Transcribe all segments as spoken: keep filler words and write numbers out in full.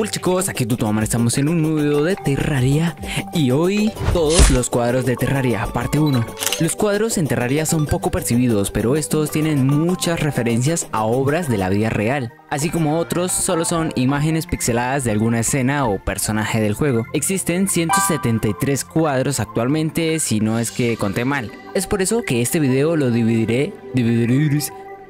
Hola chicos, aquí TuToAmer, estamos en un nuevo video de Terraria y hoy todos los cuadros de Terraria, parte uno. Los cuadros en Terraria son poco percibidos, pero estos tienen muchas referencias a obras de la vida real, así como otros solo son imágenes pixeladas de alguna escena o personaje del juego. Existen ciento setenta y tres cuadros actualmente, si no es que conté mal. Es por eso que este video lo dividiré... dividiré...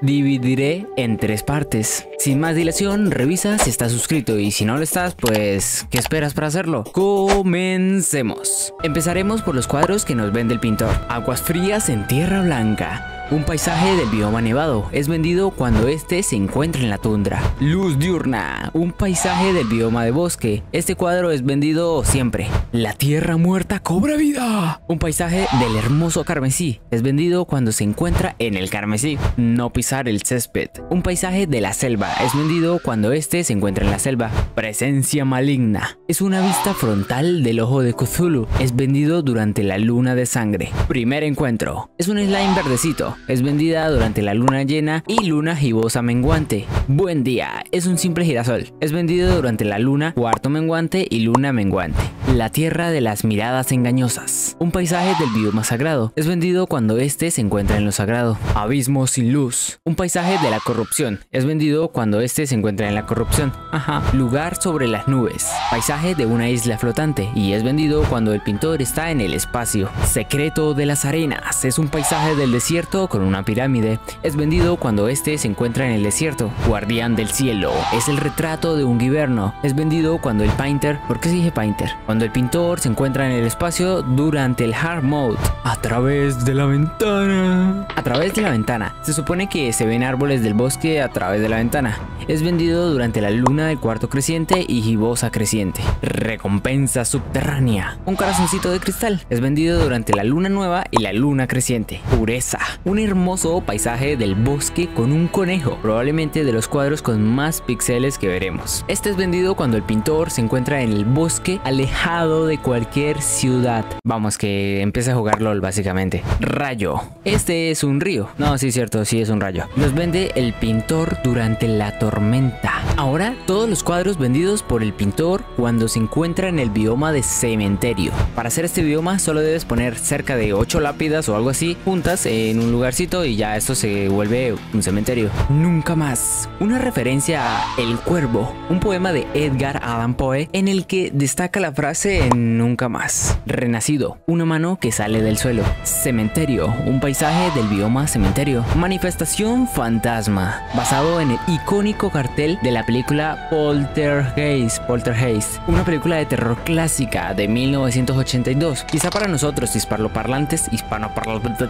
dividiré en tres partes. Sin más dilación, revisa si estás suscrito y si no lo estás, pues ¿qué esperas para hacerlo? Comencemos. Empezaremos por los cuadros que nos vende el pintor. Aguas frías en Tierra Blanca. Un paisaje del bioma nevado, es vendido cuando este se encuentra en la tundra. Luz diurna, un paisaje del bioma de bosque, este cuadro es vendido siempre. La tierra muerta cobra vida, un paisaje del hermoso carmesí, es vendido cuando se encuentra en el carmesí. No pisar el césped, un paisaje de la selva, es vendido cuando este se encuentra en la selva. Presencia maligna, es una vista frontal del ojo de Cthulhu, es vendido durante la luna de sangre. Primer encuentro, es un slime verdecito, es vendida durante la luna llena y luna gibosa menguante. Buen día, es un simple girasol, es vendido durante la luna cuarto menguante y luna menguante. La tierra de las miradas engañosas, un paisaje del bioma sagrado, es vendido cuando este se encuentra en lo sagrado. Abismo sin luz, un paisaje de la corrupción, es vendido cuando este se encuentra en la corrupción. Ajá. Lugar sobre las nubes, paisaje de una isla flotante, y es vendido cuando el pintor está en el espacio. Secreto de las arenas, es un paisaje del desierto con una pirámide, es vendido cuando este se encuentra en el desierto. Guardián del cielo, es el retrato de un guiberno, es vendido cuando el painter, ¿por qué se dice painter? Cuando el pintor se encuentra en el espacio durante el hard mode. A través de la ventana, a través de la ventana, se supone que se ven árboles del bosque a través de la ventana, es vendido durante la luna del cuarto creciente y gibosa creciente. Recompensa subterránea, un corazoncito de cristal, es vendido durante la luna nueva y la luna creciente. Pureza, un hermoso paisaje del bosque con un conejo, probablemente de los cuadros con más píxeles que veremos. Este es vendido cuando el pintor se encuentra en el bosque, alejado de cualquier ciudad. Vamos, que empieza a jugar LOL básicamente. Rayo, este es un río, no, sí es cierto, sí es un rayo, nos vende el pintor durante la tormenta. Ahora todos los cuadros vendidos por el pintor cuando se encuentra en el bioma de cementerio. Para hacer este bioma solo debes poner cerca de ocho lápidas o algo así juntas en un lugar y ya esto se vuelve un cementerio. Nunca más, una referencia a El Cuervo, un poema de Edgar Allan Poe en el que destaca la frase nunca más. Renacido, una mano que sale del suelo. Cementerio, un paisaje del bioma cementerio. Manifestación fantasma, basado en el icónico cartel de la película Poltergeist, Poltergeist, una película de terror clásica de mil novecientos ochenta y dos. Quizá para nosotros hispanoparlantes, hispanoparlantes...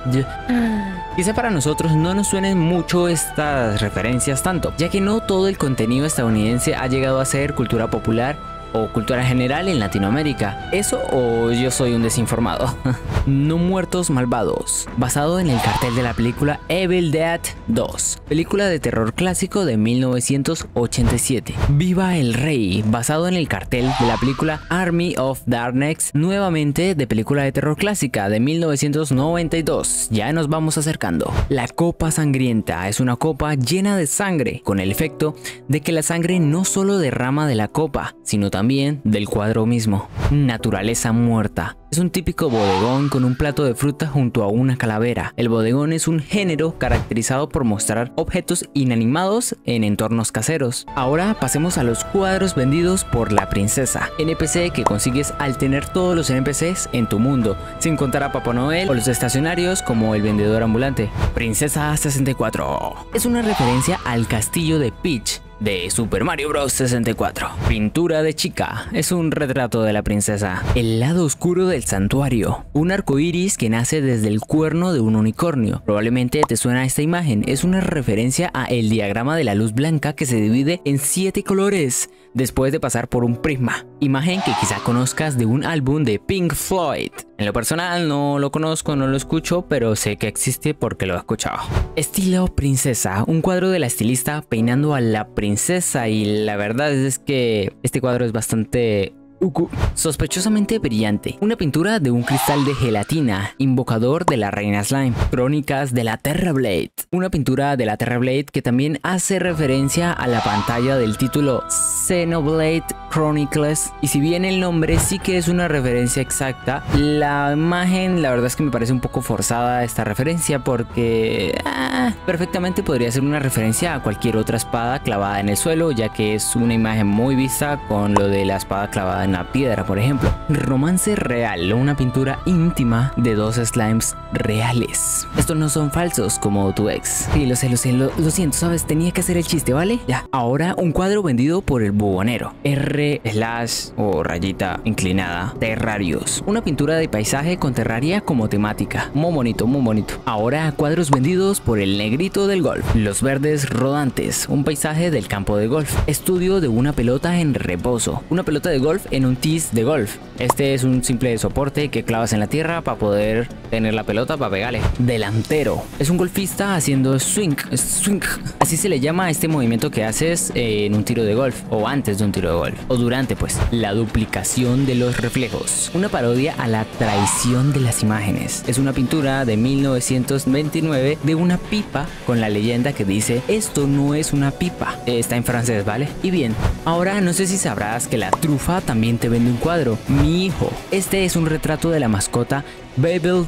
Quizá para nosotros no nos suenen mucho estas referencias tanto, ya que no todo el contenido estadounidense ha llegado a ser cultura popular o cultura general en Latinoamérica. Eso o yo soy un desinformado. No muertos malvados, basado en el cartel de la película Evil Dead dos, película de terror clásico de mil novecientos ochenta y siete. Viva el Rey, basado en el cartel de la película Army of Darkness, nuevamente de película de terror clásica de mil novecientos noventa y dos. Ya nos vamos acercando. La copa sangrienta, es una copa llena de sangre, con el efecto de que la sangre no solo derrama de la copa, sino también también del cuadro mismo. Naturaleza muerta, es un típico bodegón con un plato de fruta junto a una calavera. El bodegón es un género caracterizado por mostrar objetos inanimados en entornos caseros. Ahora pasemos a los cuadros vendidos por la princesa, N P C que consigues al tener todos los N P Cs en tu mundo, sin contar a Papá Noel o los estacionarios como el vendedor ambulante. Princesa sesenta y cuatro, es una referencia al castillo de Peach de Super Mario Bros. sesenta y cuatro. Pintura de chica, es un retrato de la princesa. El lado oscuro del santuario, un arco iris que nace desde el cuerno de un unicornio. Probablemente te suena esta imagen, es una referencia a el diagrama de la luz blanca que se divide en siete colores después de pasar por un prisma. Imagen que quizá conozcas de un álbum de Pink Floyd. En lo personal no lo conozco, no lo escucho, pero sé que existe porque lo he escuchado. Estilo princesa, un cuadro de la estilista peinando a la princesa, y la verdad es que este cuadro es bastante Uku. Sospechosamente brillante, una pintura de un cristal de gelatina, invocador de la reina slime. Crónicas de la Terra Blade, una pintura de la Terra Blade que también hace referencia a la pantalla del título Xenoblade Chronicles, y si bien el nombre sí que es una referencia exacta, la imagen la verdad es que me parece un poco forzada esta referencia, porque ah, perfectamente podría ser una referencia a cualquier otra espada clavada en el suelo, ya que es una imagen muy vista con lo de la espada clavada en una piedra, por ejemplo. Romance real, una pintura íntima de dos slimes reales. Estos no son falsos como tu ex. Sí, lo sé, lo sé, lo, lo siento, sabes, tenía que hacer el chiste, ¿vale? Ya. Ahora, un cuadro vendido por el bubonero. R slash o rayita inclinada. Terrarios, una pintura de paisaje con Terraria como temática. Muy bonito, muy bonito. Ahora, cuadros vendidos por el negrito del golf. Los verdes rodantes, un paisaje del campo de golf. Estudio de una pelota en reposo, una pelota de golf en en un tees de golf. Este es un simple soporte que clavas en la tierra para poder tener la pelota para pegarle. Delantero, es un golfista haciendo swing, swing. Así se le llama a este movimiento que haces en un tiro de golf, o antes de un tiro de golf, o durante pues. La duplicación de los reflejos, una parodia a la traición de las imágenes. Es una pintura de mil novecientos veintinueve de una pipa con la leyenda que dice: esto no es una pipa. Está en francés, ¿vale? Y bien, ahora no sé si sabrás que la trufa también te vende un cuadro. Mi hijo. Este es un retrato de la mascota Baby,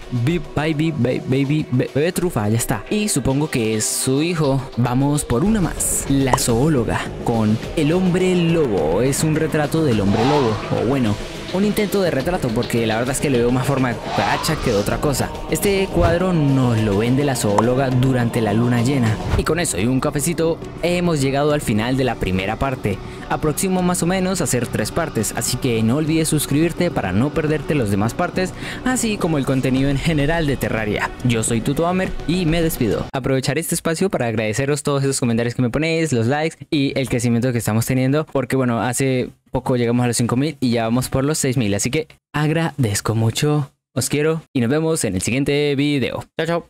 baby, baby, baby, bebé trufa, ya está. Y supongo que es su hijo. Vamos por una más. La zoóloga con El hombre lobo. Es un retrato del hombre lobo. O bueno, un intento de retrato, porque la verdad es que le veo más forma de cucaracha que de otra cosa. Este cuadro nos lo vende la zoóloga durante la luna llena. Y con eso y un cafecito, hemos llegado al final de la primera parte. Aproximo más o menos a hacer tres partes, así que no olvides suscribirte para no perderte las demás partes, así como el contenido en general de Terraria. Yo soy TuToAmer y me despido. Aprovecharé este espacio para agradeceros todos esos comentarios que me ponéis, los likes y el crecimiento que estamos teniendo, porque bueno, hace poco llegamos a los cinco mil y ya vamos por los seis mil, así que agradezco mucho, os quiero y nos vemos en el siguiente video. Chao, chao.